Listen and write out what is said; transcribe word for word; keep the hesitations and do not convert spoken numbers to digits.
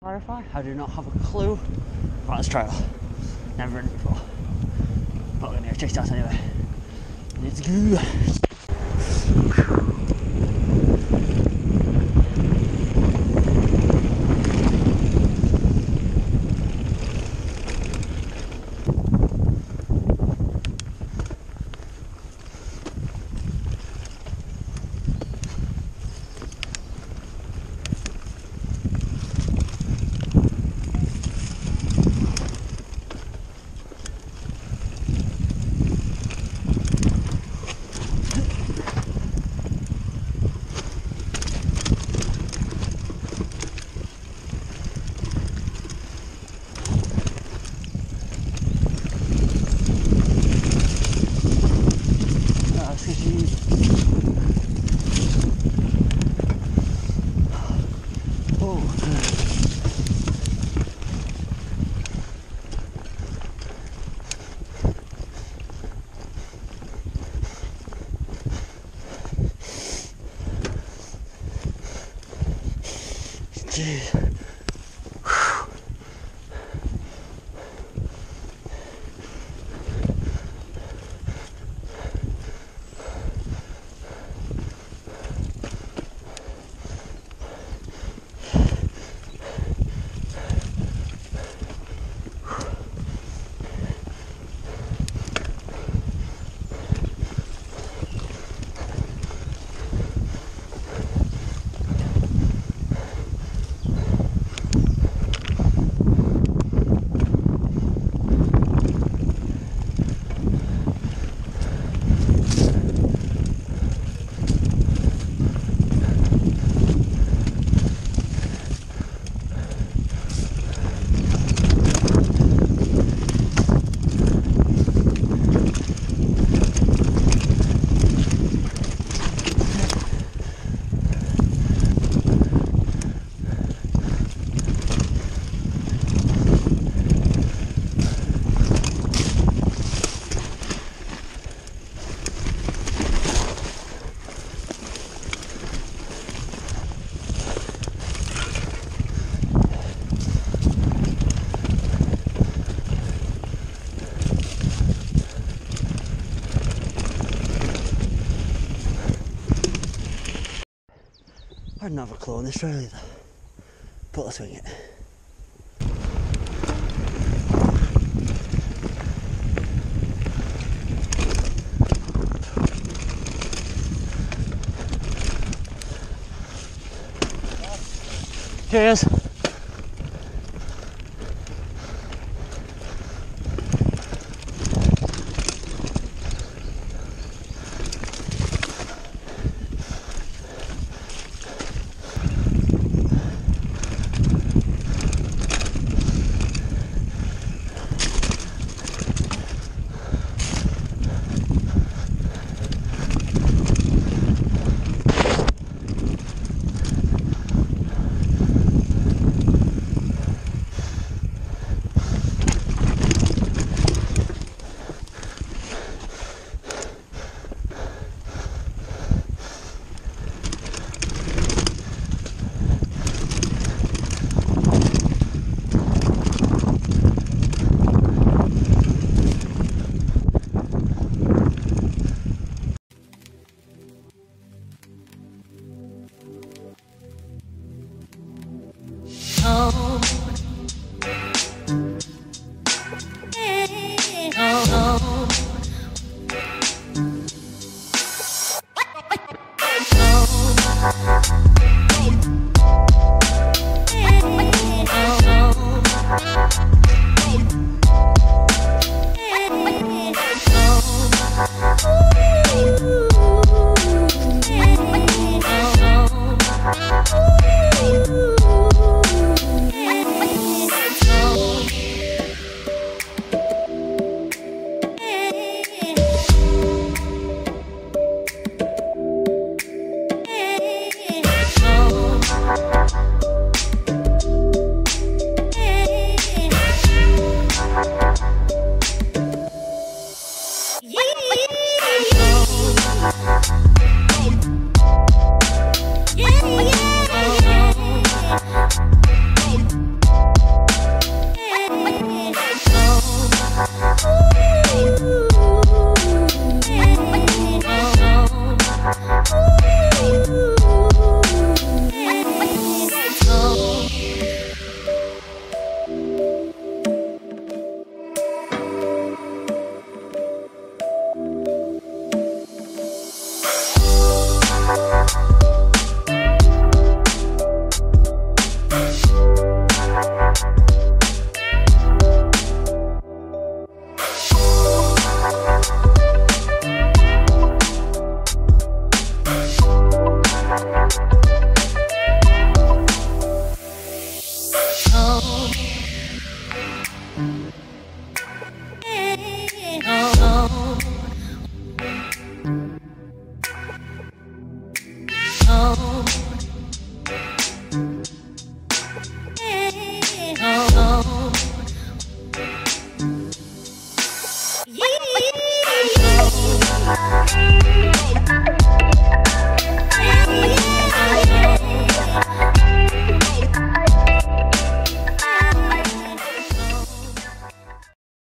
Clarify, I do not have a clue about this trail. Never ridden it before. But we're gonna go check it out anyway. Let's go! Jeez. I didn't have a clue on this trail either, but let's wing it. Cheers!